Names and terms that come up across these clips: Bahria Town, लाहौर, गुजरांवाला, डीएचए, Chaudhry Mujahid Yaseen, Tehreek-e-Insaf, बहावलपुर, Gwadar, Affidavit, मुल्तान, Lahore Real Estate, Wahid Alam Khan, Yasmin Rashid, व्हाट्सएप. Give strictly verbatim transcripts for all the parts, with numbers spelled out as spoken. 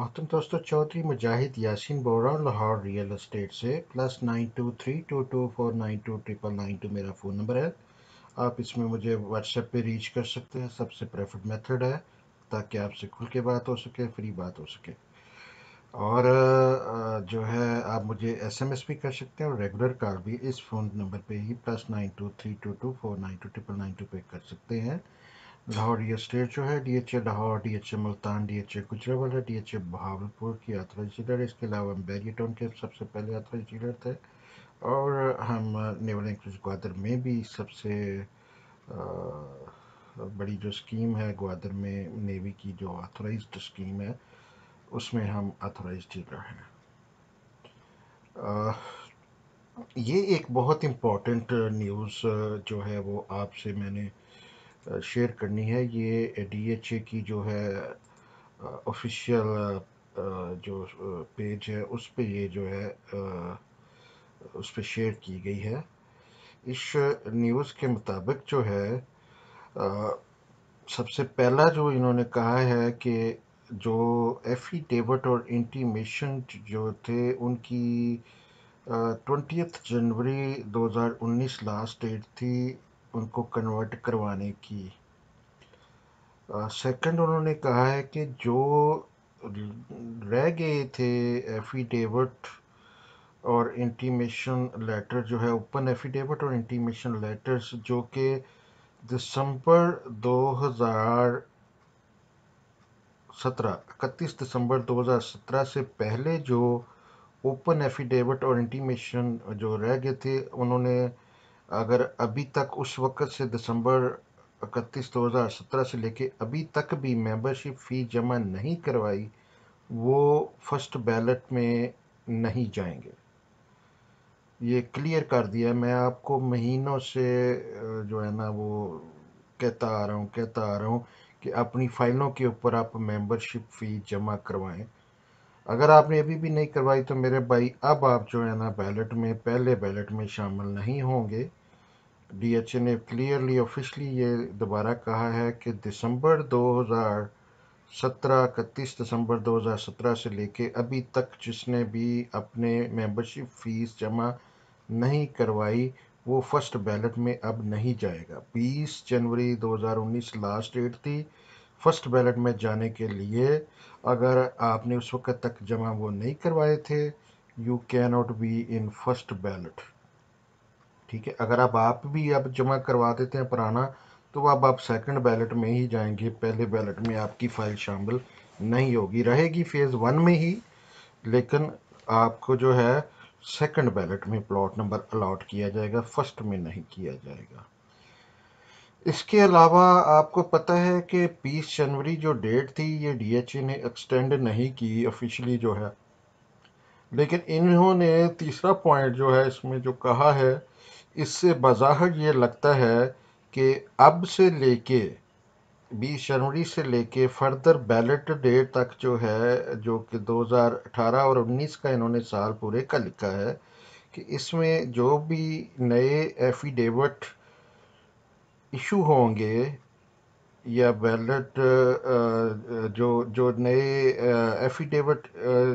मोहतरम दोस्तों, चौधरी मुजाहिद यासीन बोल रहा हूँ लाहौर रियल एस्टेट से। Plus nine two three two two four nine two triple nine two मेरा फ़ोन नंबर है। आप इसमें मुझे व्हाट्सएप पे रीच कर सकते हैं, सबसे प्रेफर्ड मेथड है, ताकि आपसे खुल के बात हो सके, फ्री बात हो सके। और जो है आप मुझे एसएमएस भी कर सकते हैं और रेगुलर कॉल भी इस फ़ोन नंबर पर ही plus nine two three two two four nine two triple nine two पे कर सकते हैं। लाहौर रियल एस्टेट जो है डीएचए लाहौर, डीएचए मुल्तान, डीएचए गुजरांवाला, डीएचए बहावलपुर की ऑथराइज्ड डीलर है। इसके अलावा हम बहरिया टाउन के सबसे पहले ऑथराइज्ड डीलर थे और हम नेवल ग्वादर में भी सबसे बड़ी जो स्कीम है ग्वादर में नेवी की जो ऑथराइज्ड स्कीम है उसमें हम ऑथराइज्ड डीलर हैं। ये एक बहुत इम्पोर्टेंट न्यूज़ जो है वो आपसे मैंने शेयर करनी है। ये डीएचए की जो है ऑफिशियल जो पेज है उस पे ये जो है उस पे शेयर की गई है। इस न्यूज़ के मुताबिक जो है सबसे पहला जो इन्होंने कहा है कि जो एफिडेविट और इंटीमेशन जो थे उनकी ट्वेंटियथ जनवरी दो हज़ार उन्नीस लास्ट डेट थी उनको कन्वर्ट करवाने की। सेकंड uh, उन्होंने कहा है कि जो रह गए थे एफिडेविट और इंटीमेशन लेटर जो है ओपन एफिडेविट और इंटीमेशन लेटर्स जो कि दिसंबर दो हज़ार सत्रह इकतीस दिसंबर दो हज़ार सत्रह से पहले जो ओपन एफिडेविट और इंटीमेशन जो रह गए थे उन्होंने अगर अभी तक उस वक़्त से दिसंबर इकतीस दो हज़ार सत्रह से लेके अभी तक भी मेंबरशिप फ़ी जमा नहीं करवाई वो फर्स्ट बैलेट में नहीं जाएंगे। ये क्लियर कर दिया। मैं आपको महीनों से जो है ना वो कहता आ रहा हूँ कहता आ रहा हूँ कि अपनी फ़ाइलों के ऊपर आप मेंबरशिप फ़ी जमा करवाएं। अगर आपने अभी भी नहीं करवाई तो मेरे भाई अब आप जो है ना बैलेट में पहले बैलेट में शामिल नहीं होंगे। डीएचए ने क्लियरली ऑफिशली ये दोबारा कहा है कि दिसंबर दो हज़ार सत्रह इकतीस दिसंबर दो हज़ार सत्रह से लेके अभी तक जिसने भी अपने मेंबरशिप फ़ीस जमा नहीं करवाई वो फर्स्ट बैलेट में अब नहीं जाएगा। बीस जनवरी दो हज़ार उन्नीस लास्ट डेट थी फर्स्ट बैलेट में जाने के लिए। अगर आपने उस वक्त तक जमा वो नहीं करवाए थे you can not be in first ballot. ठीक है, अगर आप आप भी अब जमा करवा देते हैं पुराना तो अब आप सेकंड बैलेट में ही जाएंगे, पहले बैलेट में आपकी फ़ाइल शामिल नहीं होगी। रहेगी फेज़ वन में ही, लेकिन आपको जो है सेकंड बैलेट में प्लॉट नंबर अलाट किया जाएगा, फर्स्ट में नहीं किया जाएगा। इसके अलावा आपको पता है कि बीस जनवरी जो डेट थी ये डीएचए ने एक्सटेंड नहीं की ऑफिशियली जो है, लेकिन इन्होंने तीसरा पॉइंट जो है इसमें जो कहा है इससे बज़ाहिर ये लगता है कि अब से लेके बीस जनवरी से लेके फर्दर बैलेट डेट तक जो है जो कि दो हज़ार अठारह और उन्नीस का इन्होंने साल पूरे का लिखा है कि इसमें जो भी नए एफिडेविट इशू होंगे या बैलेट जो जो नए एफिडेविट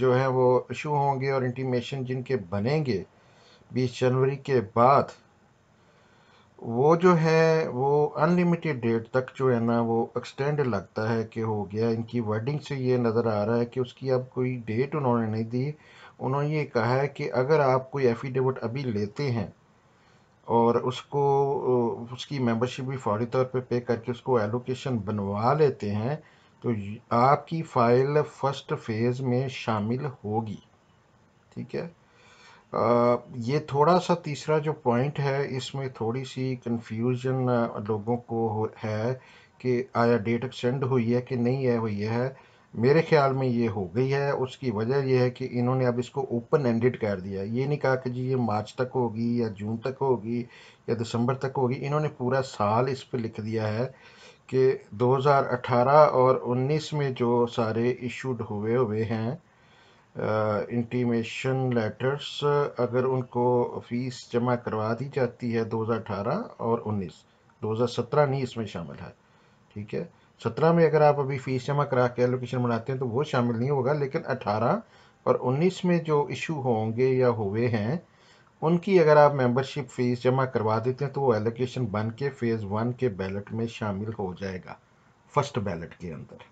जो है वो इशू होंगे और इंटीमेशन जिनके बनेंगे बीस जनवरी के बाद वो जो है वो अनलिमिटेड डेट तक जो है ना वो एक्सटेंड लगता है कि हो गया। इनकी वर्डिंग से ये नज़र आ रहा है कि उसकी अब कोई डेट उन्होंने नहीं दी। उन्होंने ये कहा है कि अगर आप कोई एफिडेविट अभी लेते हैं और उसको उसकी मेंबरशिप भी फौरी तौर पे पे करके उसको एलोकेशन बनवा लेते हैं तो आपकी फ़ाइल फर्स्ट फेज़ में शामिल होगी। ठीक है, आ, ये थोड़ा सा तीसरा जो पॉइंट है इसमें थोड़ी सी कंफ्यूजन लोगों को है कि आया डेट एक्सटेंड हुई है कि नहीं है हुई है। मेरे ख्याल में ये हो गई है। उसकी वजह यह है कि इन्होंने अब इसको ओपन एंडेड कर दिया। ये नहीं कहा कि जी ये मार्च तक होगी या जून तक होगी या दिसंबर तक होगी। इन्होंने पूरा साल इस पे लिख दिया है कि दो हज़ार अठारह और उन्नीस में जो सारे इशूड हुए हुए हैं इंटीमेशन लेटर्स अगर उनको फ़ीस जमा करवा दी जाती है दो हज़ार अठारह और उन्नीस दो हज़ार सत्रह नहीं इसमें शामिल है। ठीक है, सत्रह में अगर आप अभी फीस जमा करा के एलोकेशन बनाते हैं तो वो शामिल नहीं होगा, लेकिन अठारह और उन्नीस में जो इशू होंगे या हुए हैं उनकी अगर आप मेंबरशिप फ़ीस जमा करवा देते हैं तो वो एलोकेशन बन के फेज़ वन के बैलेट में शामिल हो जाएगा, फर्स्ट बैलेट के अंदर।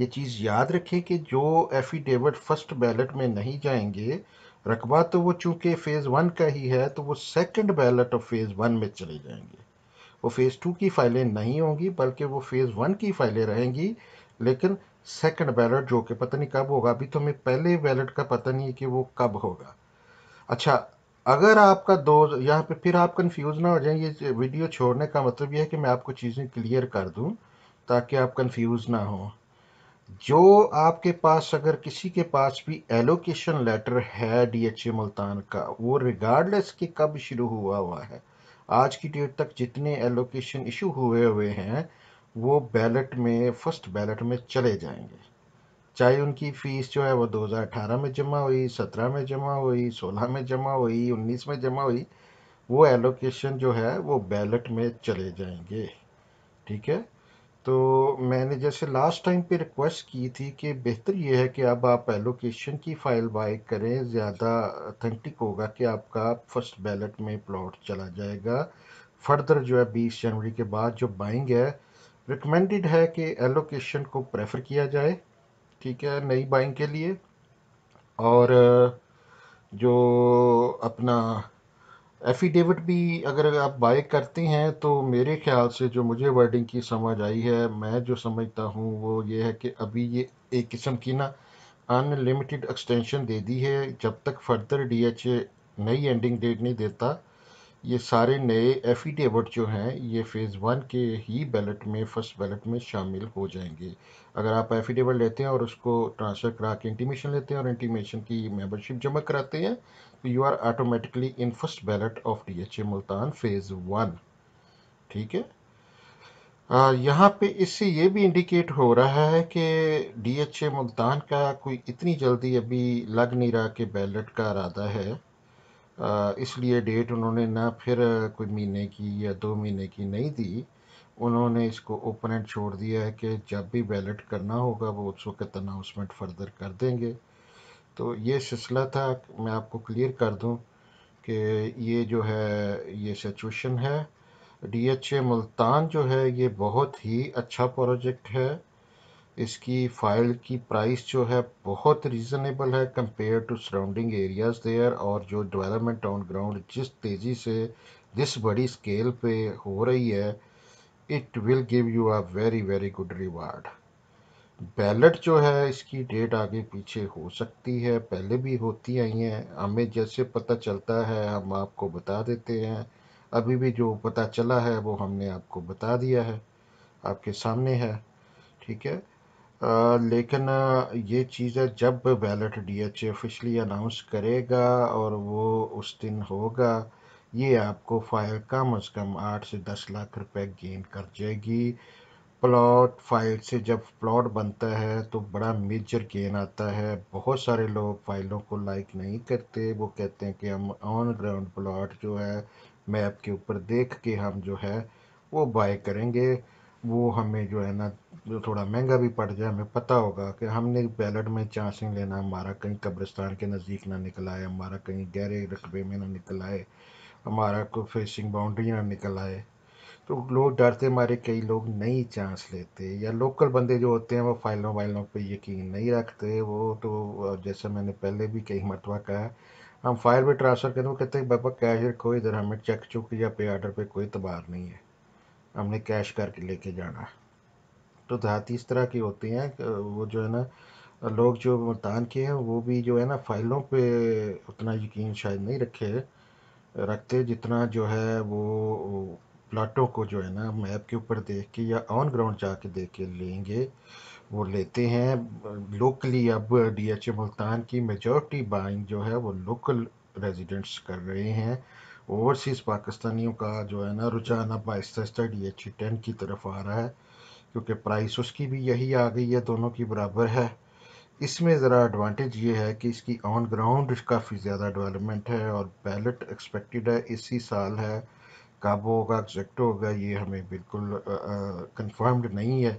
ये चीज़ याद रखें कि जो एफिडेविट फर्स्ट बैलेट में नहीं जाएंगे, रकबा तो वो चूँकि फ़ेज़ वन का ही है तो वो second ballot of phase one में चले जाएंगे। वो फ़ेज़ टू की फ़ाइलें नहीं होंगी बल्कि वो फ़ेज़ वन की फ़ाइलें रहेंगी, लेकिन सेकंड बैलेट जो कि पता नहीं कब होगा, अभी तो हमें पहले बैलेट का पता नहीं है कि वो कब होगा। अच्छा, अगर आपका दो यहाँ पे फिर आप कंफ्यूज ना हो जाएं, ये वीडियो छोड़ने का मतलब ये है कि मैं आपको चीज़ें क्लियर कर दूं ताकि आप कंफ्यूज ना हो। जो आपके पास अगर किसी के पास भी एलोकेशन लेटर है डीएचए मुल्तान का, वो रिगार्डलेस कि कब शुरू हुआ हुआ है, आज की डेट तक जितने एलोकेशन इशू हुए हुए हैं वो बैलेट में फर्स्ट बैलेट में चले जाएंगे, चाहे उनकी फ़ीस जो है वो दो हज़ार अठारह में जमा हुई, सत्रह में जमा हुई, सोलह में जमा हुई, उन्नीस में जमा हुई, वो एलोकेशन जो है वो बैलेट में चले जाएंगे। ठीक है, तो मैंने जैसे लास्ट टाइम पे रिक्वेस्ट की थी कि बेहतर ये है कि अब आप एलोकेशन की फ़ाइल बाय करें, ज़्यादा अथेंटिक होगा कि आपका फर्स्ट बैलेट में प्लॉट चला जाएगा। फर्दर जो है बीस जनवरी के बाद जो बाइंग है, रिकमेंडेड है कि एलोकेशन को प्रेफर किया जाए, ठीक है, नई बाइंग के लिए। और जो अपना एफिडेविट भी अगर आप बाय करते हैं तो मेरे ख्याल से जो मुझे वर्डिंग की समझ आई है, मैं जो समझता हूँ वो ये है कि अभी ये एक किस्म की ना अनलिमिटेड एक्सटेंशन दे दी है, जब तक फर्दर डीएचए नई एंडिंग डेट नहीं देता। ये सारे नए एफिडेविट जो हैं ये फ़ेज़ वन के ही बैलेट में फर्स्ट बैलेट में शामिल हो जाएंगे। अगर आप एफिडेविट लेते हैं और उसको ट्रांसफ़र करा के इंटीमेशन लेते हैं और इंटीमेशन की मेंबरशिप जमा कराते हैं तो you are automatically in first ballot of डीएचए मुल्तान phase one. ठीक है, आ, यहाँ पे इससे ये भी इंडिकेट हो रहा है कि डीएचए मुल्तान का कोई इतनी जल्दी अभी लग नहीं रहा कि बैलेट का इरादा है, इसलिए डेट उन्होंने ना फिर कोई महीने की या दो महीने की नहीं दी, उन्होंने इसको ओपन एंड छोड़ दिया है कि जब भी बैलेट करना होगा वो उस वक्त अनाउंसमेंट फर्दर कर देंगे। तो ये सिलसिला था, मैं आपको क्लियर कर दूं कि ये जो है ये सिचुएशन है। डीएचए मुल्तान जो है ये बहुत ही अच्छा प्रोजेक्ट है, इसकी फ़ाइल की प्राइस जो है बहुत रीज़नेबल है compare to surrounding areas there, और जो डेवलपमेंट ऑन ग्राउंड जिस तेज़ी से जिस बड़ी स्केल पे हो रही है, it will give you a very very good reward. Ballot जो है इसकी डेट आगे पीछे हो सकती है, पहले भी होती आई हैं, हमें जैसे पता चलता है हम आपको बता देते हैं। अभी भी जो पता चला है वो हमने आपको बता दिया है, आपके सामने है। ठीक है, आ, लेकिन ये चीज़ है जब बैलेट डीएचए ऑफिशियली अनाउंस करेगा और वो उस दिन होगा, ये आपको फ़ाइल कम अज़ कम आठ से दस लाख रुपए गेन कर जाएगी। प्लॉट फाइल से जब प्लॉट बनता है तो बड़ा मेजर गेन आता है। बहुत सारे लोग फाइलों को लाइक नहीं करते, वो कहते हैं कि हम ऑन ग्राउंड प्लॉट जो है मैप के ऊपर देख के हम जो है वो बाय करेंगे, वो हमें जो है ना थोड़ा महंगा भी पड़ जाए, हमें पता होगा कि हमने बैलेट में चांस नहीं लेना, हमारा कहीं कब्रिस्तान के नज़दीक ना निकल आए, हमारा कहीं गहरे रकबे में ना निकल आए, हमारा कोई फेसिंग बाउंड्री ना निकल आए। तो लोग डरते मारे कई लोग नहीं चांस लेते, या लोकल बंदे जो होते हैं वो फाइलों वाइलों पर यकीन नहीं रखते। वो तो जैसा मैंने पहले भी कई मरतबा कहा, हम फाइल पर ट्रांसफ़र करें, वो कहते हैं बाबा कैश रखो, इधर हमें चेक चुक या पे आर्डर पर कोई तबार नहीं है, हमने कैश करके लेके जाना। तो देहाती इस तरह की होती हैं, वो जो है ना लोग जो मुल्तान के हैं वो भी जो है ना फ़ाइलों पे उतना यकीन शायद नहीं रखे रखते जितना जो है वो प्लाटों को जो है ना मैप के ऊपर देख के या ऑन ग्राउंड जाके देख के लेंगे, वो लेते हैं लोकली। अब डीएचए मुल्तान की मेजॉरिटी बाइंग जो है वो लोकल रेजिडेंट्स कर रहे हैं। ओवरसीज़ पाकिस्तानियों का जो है ना रुझान अब Aahista Aahista D H ten की तरफ आ रहा है, क्योंकि प्राइस उसकी भी यही आ गई है, दोनों की बराबर है। इसमें ज़रा एडवांटेज ये है कि इसकी ऑन ग्राउंड काफ़ी ज़्यादा डेवलपमेंट है और बैलेट एक्सपेक्टेड है इसी साल है, काबू होगा, एक्जैक्ट होगा, ये हमें बिल्कुल कंफर्म्ड नहीं है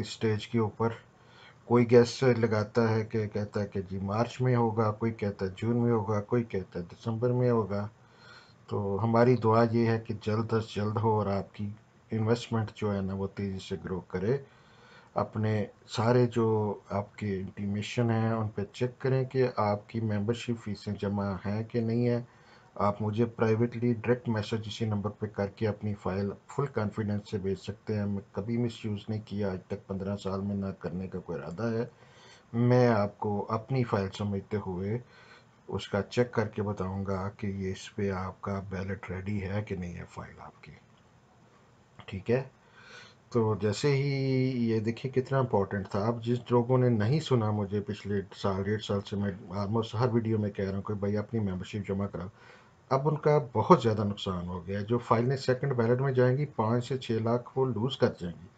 इस स्टेज के ऊपर। कोई गैस लगाता है कि कहता है कि जी मार्च में होगा, कोई कहता है जून में होगा, कोई कहता है दिसंबर में होगा। तो हमारी दुआ ये है कि जल्द अज जल्द हो और आपकी इन्वेस्टमेंट जो है ना वो तेज़ी से ग्रो करे। अपने सारे जो आपके इंटीमेशन हैं उन पर चेक करें कि आपकी मेंबरशिप फ़ीसें जमा हैं कि नहीं है। आप मुझे प्राइवेटली डायरेक्ट मैसेज इसी नंबर पे करके अपनी फ़ाइल फुल कॉन्फिडेंस से भेज सकते हैं। मैं कभी मिसयूज़ नहीं किया आज तक, पंद्रह साल में ना करने का कोई इरादा है। मैं आपको अपनी फ़ाइल समझते हुए उसका चेक करके बताऊंगा कि ये इस पर आपका बैलेट रेडी है कि नहीं है फ़ाइल आपकी, ठीक है। तो जैसे ही ये देखिए कितना इंपॉर्टेंट था। अब जिस लोगों ने नहीं सुना, मुझे पिछले साल डेढ़ साल से मैं ऑलमोस्ट हर वीडियो में कह रहा हूँ कि भाई अपनी मेम्बरशिप जमा कराओ, अब उनका बहुत ज़्यादा नुकसान हो गया है। जो फाइलें सेकंड बैलेट में जाएंगी पाँच से छः लाख वो लूज़ कर जाएंगी।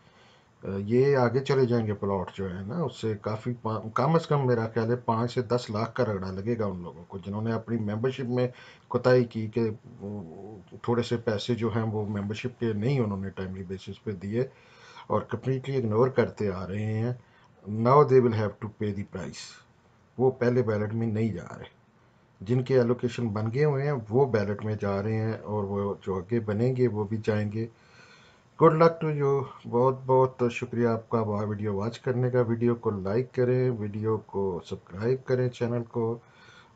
ये आगे चले जाएंगे प्लॉट जो है ना उससे काफ़ी कम अज़ कम मेरा ख्याल है पाँच से दस लाख का रगड़ा लगेगा उन लोगों को जिन्होंने अपनी मेंबरशिप में कोताही की कि थोड़े से पैसे जो हैं वो मेंबरशिप के नहीं उन्होंने टाइमली बेसिस पे दिए और कंप्लीटली इग्नोर करते आ रहे हैं। Now they will have to pay the price. वो पहले बैलेट में नहीं जा रहे, जिनके एलोकेशन बन गए हुए हैं वो बैलेट में जा रहे हैं और वो जो आगे बनेंगे वो भी जाएंगे। Good luck to you. बहुत बहुत शुक्रिया आपका वह वीडियो वॉच करने का। वीडियो को लाइक करें, वीडियो को सब्सक्राइब करें चैनल को,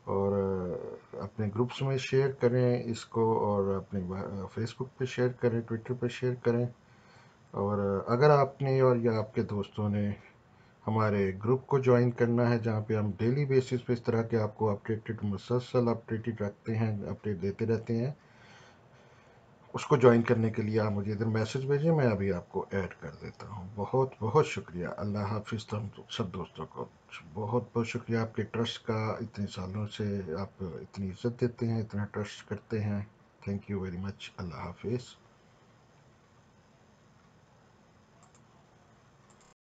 और अपने ग्रुप्स में शेयर करें इसको, और अपने फेसबुक पे शेयर करें, ट्विटर पे शेयर करें। और अगर आपने और या आपके दोस्तों ने हमारे ग्रुप को ज्वाइन करना है जहाँ पे हम डेली बेसिस पे इस तरह के आपको अपडेटेड मुसलसल अपडेटेड रखते हैं, अपडेट देते रहते हैं, उसको ज्वाइन करने के लिए आप मुझे इधर मैसेज भेजें, मैं अभी आपको ऐड कर देता हूँ। बहुत बहुत शुक्रिया। अल्लाह हाफिज़। हम सब दोस्तों को बहुत बहुत शुक्रिया आपके ट्रस्ट का, इतने सालों से आप इतनी इज्जत देते हैं, इतना ट्रस्ट करते हैं। Thank you very much. अल्लाह हाफिज़।